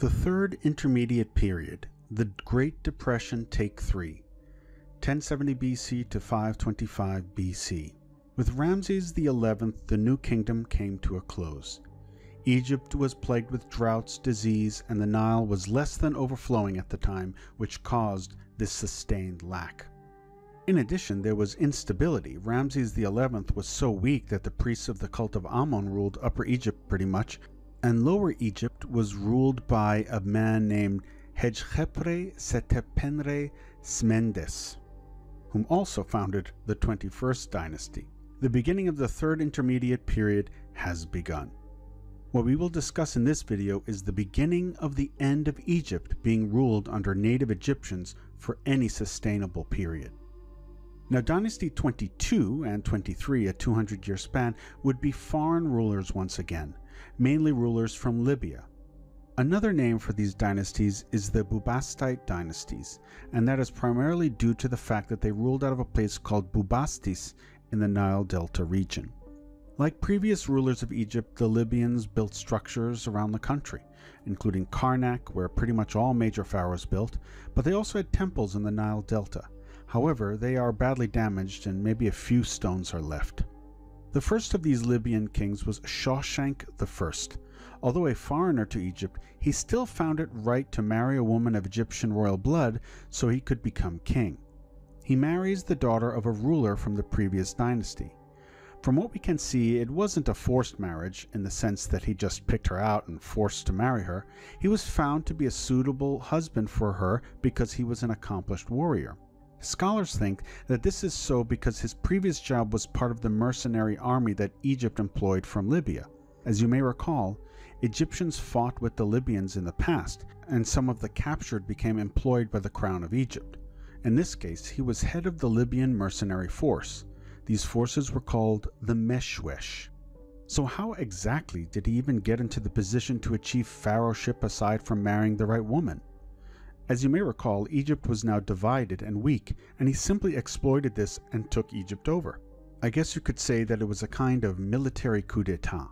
The Third Intermediate Period, the Great Depression Take 3, 1070 BC to 525 BC. With Ramses XI, the new kingdom came to a close. Egypt was plagued with droughts, disease, and the Nile was less than overflowing at the time, which caused this sustained lack. In addition, there was instability. Ramses XI was so weak that the priests of the cult of Amun ruled Upper Egypt pretty much, and Lower Egypt was ruled by a man named Hejhepre Setepenre Smendes, whom also founded the 21st dynasty. The beginning of the Third Intermediate Period has begun. What we will discuss in this video is the beginning of the end of Egypt being ruled under native Egyptians for any sustainable period. Now, Dynasty 22 and 23, a 200-year span, would be foreign rulers once again, mainly rulers from Libya. Another name for these dynasties is the Bubastite dynasties, and that is primarily due to the fact that they ruled out of a place called Bubastis in the Nile Delta region. Like previous rulers of Egypt, the Libyans built structures around the country, including Karnak, where pretty much all major pharaohs built, but they also had temples in the Nile Delta. However, they are badly damaged and maybe a few stones are left. The first of these Libyan kings was Shoshenq I. Although a foreigner to Egypt, he still found it right to marry a woman of Egyptian royal blood so he could become king. He marries the daughter of a ruler from the previous dynasty. From what we can see, it wasn't a forced marriage in the sense that he just picked her out and forced to marry her. He was found to be a suitable husband for her because he was an accomplished warrior. Scholars think that this is so because his previous job was part of the mercenary army that Egypt employed from Libya. As you may recall, Egyptians fought with the Libyans in the past, and some of the captured became employed by the Crown of Egypt. In this case, he was head of the Libyan mercenary force. These forces were called the Meshwesh. So how exactly did he even get into the position to achieve pharaohship aside from marrying the right woman? As you may recall, Egypt was now divided and weak, and he simply exploited this and took Egypt over. I guess you could say that it was a kind of military coup d'etat.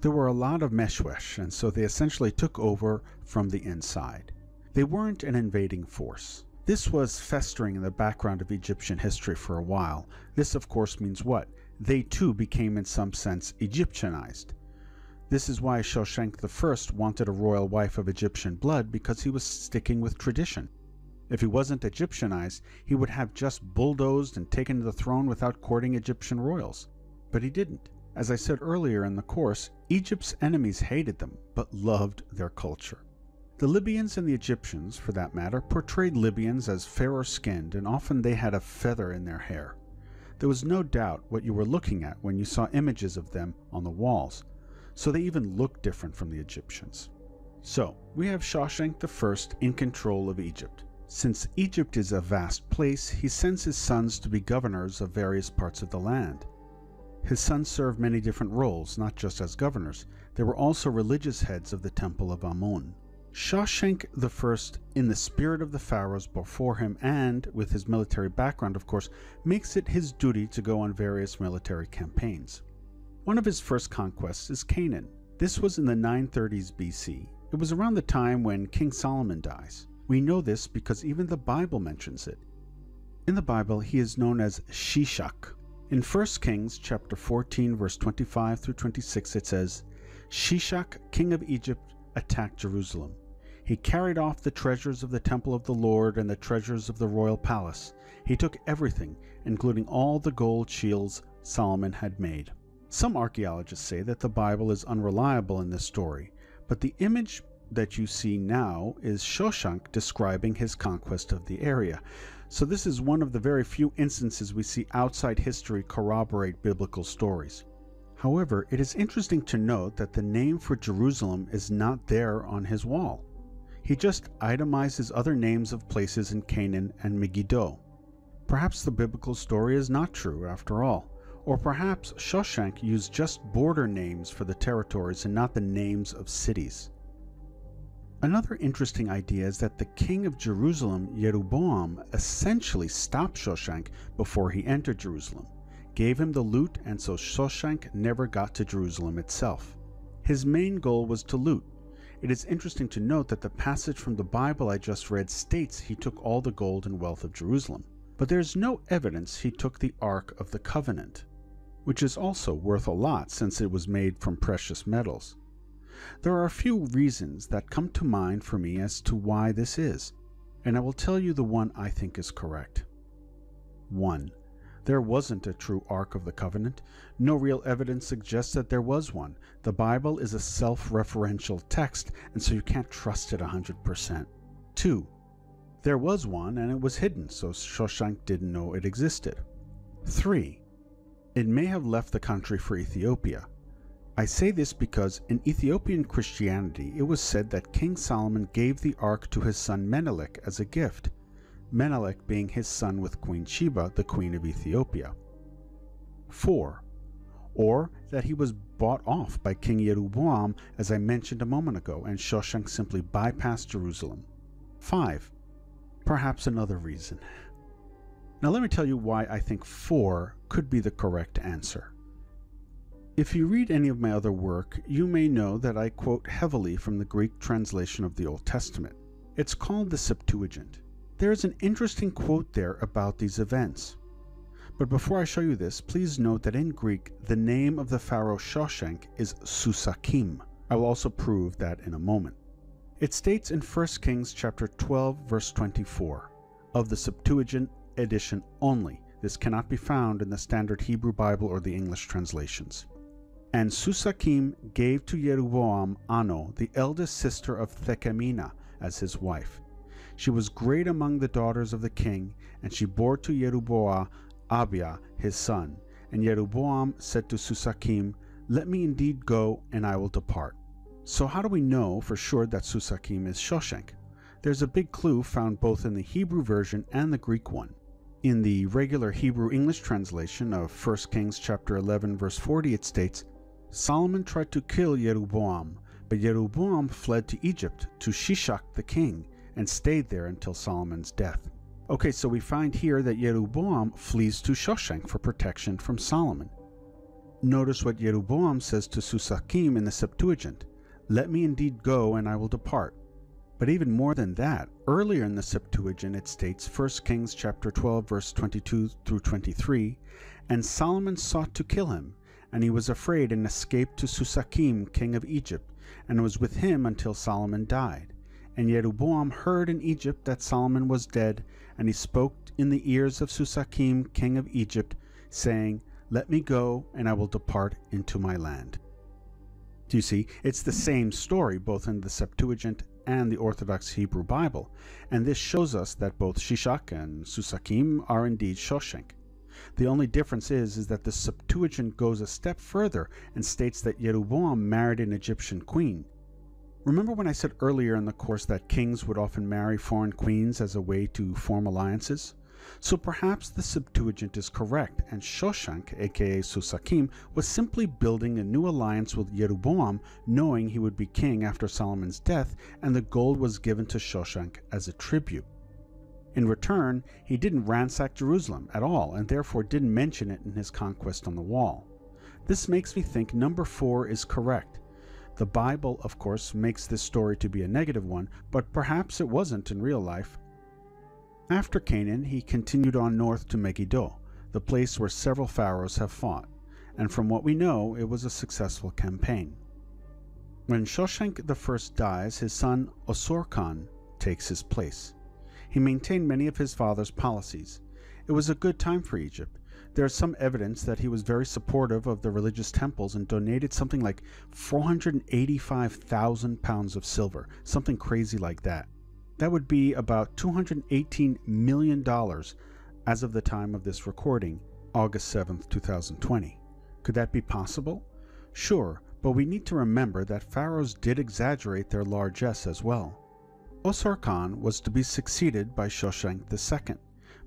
There were a lot of Meshwesh, and so they essentially took over from the inside. They weren't an invading force. This was festering in the background of Egyptian history for a while. This, of course, means what? They too became, in some sense, Egyptianized. This is why Shoshenq I wanted a royal wife of Egyptian blood, because he was sticking with tradition. If he wasn't Egyptianized, he would have just bulldozed and taken to the throne without courting Egyptian royals. But he didn't. As I said earlier in the course, Egypt's enemies hated them, but loved their culture. The Libyans and the Egyptians, for that matter, portrayed Libyans as fairer-skinned, and often they had a feather in their hair. There was no doubt what you were looking at when you saw images of them on the walls. So they even looked different from the Egyptians. So, we have Shoshenq I in control of Egypt. Since Egypt is a vast place, he sends his sons to be governors of various parts of the land. His sons served many different roles, not just as governors. They were also religious heads of the Temple of Amun. Shoshenq I, in the spirit of the pharaohs before him and with his military background, of course, makes it his duty to go on various military campaigns. One of his first conquests is Canaan. This was in the 930s BC. It was around the time when King Solomon dies. We know this because even the Bible mentions it. In the Bible, he is known as Shishak. In 1 Kings chapter 14, verse 25 through 26, it says, "Shishak, king of Egypt, attacked Jerusalem. He carried off the treasures of the temple of the Lord and the treasures of the royal palace. He took everything, including all the gold shields Solomon had made." Some archaeologists say that the Bible is unreliable in this story, but the image that you see now is Shoshenq describing his conquest of the area. So this is one of the very few instances we see outside history corroborate biblical stories. However, it is interesting to note that the name for Jerusalem is not there on his wall. He just itemizes other names of places in Canaan and Megiddo. Perhaps the biblical story is not true after all. Or perhaps Shoshenq used just border names for the territories and not the names of cities. Another interesting idea is that the king of Jerusalem, Jeroboam, essentially stopped Shoshenq before he entered Jerusalem, gave him the loot, and so Shoshenq never got to Jerusalem itself. His main goal was to loot. It is interesting to note that the passage from the Bible I just read states he took all the gold and wealth of Jerusalem, but there is no evidence he took the Ark of the Covenant, which is also worth a lot since it was made from precious metals. There are a few reasons that come to mind for me as to why this is, and I will tell you the one I think is correct. 1. There wasn't a true Ark of the Covenant. No real evidence suggests that there was one. The Bible is a self-referential text, and so you can't trust it 100%. 2. There was one, and it was hidden, so Shoshenq didn't know it existed. 3. It may have left the country for Ethiopia. I say this because in Ethiopian Christianity, it was said that King Solomon gave the Ark to his son Menelik as a gift, Menelik being his son with Queen Sheba, the Queen of Ethiopia. 4. Or that he was bought off by King Jeroboam, as I mentioned a moment ago, and Shoshenq simply bypassed Jerusalem. 5. Perhaps another reason. Now let me tell you why I think 4 could be the correct answer. If you read any of my other work, you may know that I quote heavily from the Greek translation of the Old Testament. It's called the Septuagint. There is an interesting quote there about these events. But before I show you this, please note that in Greek, the name of the pharaoh Shoshenq is Susakim. I will also prove that in a moment. It states in 1 Kings chapter 12, verse 24, of the Septuagint edition only. This cannot be found in the Standard Hebrew Bible or the English translations. And Susakim gave to Jeroboam Ano, the eldest sister of Thekemina, as his wife. She was great among the daughters of the king, and she bore to Jeroboam Abia, his son. And Jeroboam said to Susakim, "Let me indeed go, and I will depart." So how do we know for sure that Susakim is Shoshenq? There's a big clue found both in the Hebrew version and the Greek one. In the regular Hebrew-English translation of 1 Kings chapter 11, verse 40, it states, "Solomon tried to kill Jeroboam, but Jeroboam fled to Egypt, to Shishak the king, and stayed there until Solomon's death." Okay, so we find here that Jeroboam flees to Shoshenq for protection from Solomon. Notice what Jeroboam says to Susakim in the Septuagint, "Let me indeed go, and I will depart." But even more than that, earlier in the Septuagint it states, 1 Kings chapter 12, verse 22 through 23, "And Solomon sought to kill him, and he was afraid and escaped to Susakim, king of Egypt, and was with him until Solomon died. And Jeroboam heard in Egypt that Solomon was dead, and he spoke in the ears of Susakim, king of Egypt, saying, 'Let me go, and I will depart into my land.'" Do you see? It's the same story both in the Septuagint and the Orthodox Hebrew Bible, and this shows us that both Shishak and Susakim are indeed Shoshenq. The only difference is that the Septuagint goes a step further and states that Jeroboam married an Egyptian queen. Remember when I said earlier in the course that kings would often marry foreign queens as a way to form alliances? So perhaps the Septuagint is correct, and Shoshenq, aka Susakim, was simply building a new alliance with Jeroboam, knowing he would be king after Solomon's death, and the gold was given to Shoshenq as a tribute. In return, he didn't ransack Jerusalem at all, and therefore didn't mention it in his conquest on the wall. This makes me think number 4 is correct. The Bible, of course, makes this story to be a negative one, but perhaps it wasn't in real life. After Canaan, he continued on north to Megiddo, the place where several pharaohs have fought, and from what we know, it was a successful campaign. When Shoshenq I dies, his son Osorkhan takes his place. He maintained many of his father's policies. It was a good time for Egypt. There is some evidence that he was very supportive of the religious temples and donated something like 485,000 pounds of silver, something crazy like that. That would be about $218 million as of the time of this recording, August 7th, 2020. Could that be possible? Sure, but we need to remember that pharaohs did exaggerate their largesse as well. Osorkhan was to be succeeded by Shoshenq II,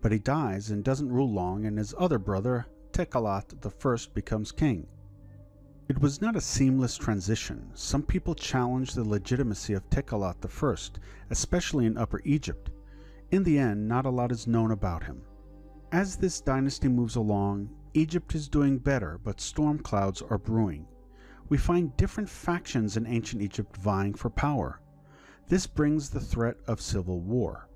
but he dies and doesn't rule long, and his other brother, Tekalat I, becomes king. It was not a seamless transition. Some people challenged the legitimacy of Tekalat I, especially in Upper Egypt. In the end, not a lot is known about him. As this dynasty moves along, Egypt is doing better, but storm clouds are brewing. we find different factions in ancient Egypt vying for power. This brings the threat of civil war.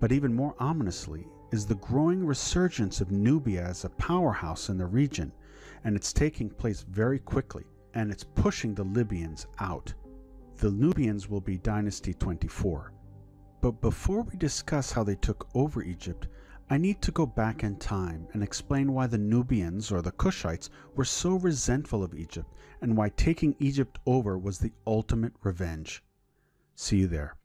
But even more ominously is the growing resurgence of Nubia as a powerhouse in the region, and it's taking place very quickly, and it's pushing the Libyans out. The Nubians will be Dynasty 24. But before we discuss how they took over Egypt, I need to go back in time and explain why the Nubians, or the Cushites, were so resentful of Egypt, and why taking Egypt over was the ultimate revenge. See you there.